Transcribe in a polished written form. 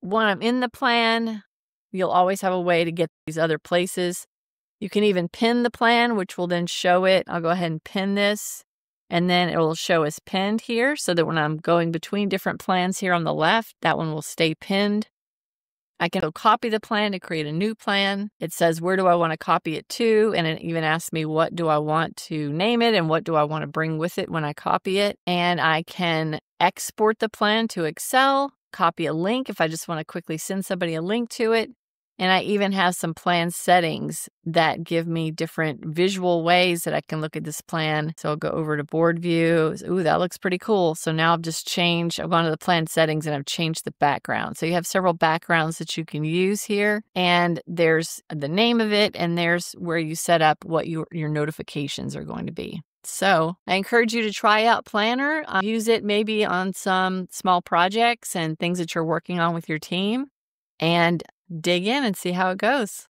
when I'm in the plan, you'll always have a way to get these other places. You can even pin the plan, which will then show it. I'll go ahead and pin this, and then it will show as pinned here so that when I'm going between different plans here on the left, that one will stay pinned. I can go copy the plan to create a new plan. It says, where do I want to copy it to? And it even asks me, what do I want to name it? And what do I want to bring with it when I copy it? And I can export the plan to Excel, copy a link if I just want to quickly send somebody a link to it. And I even have some plan settings that give me different visual ways that I can look at this plan. So I'll go over to board view. Ooh, that looks pretty cool. So now I've just changed, I've gone to the plan settings and I've changed the background. So you have several backgrounds that you can use here. And there's the name of it and there's where you set up what your notifications are going to be. So I encourage you to try out Planner. Use it maybe on some small projects and things that you're working on with your team. And dig in and see how it goes.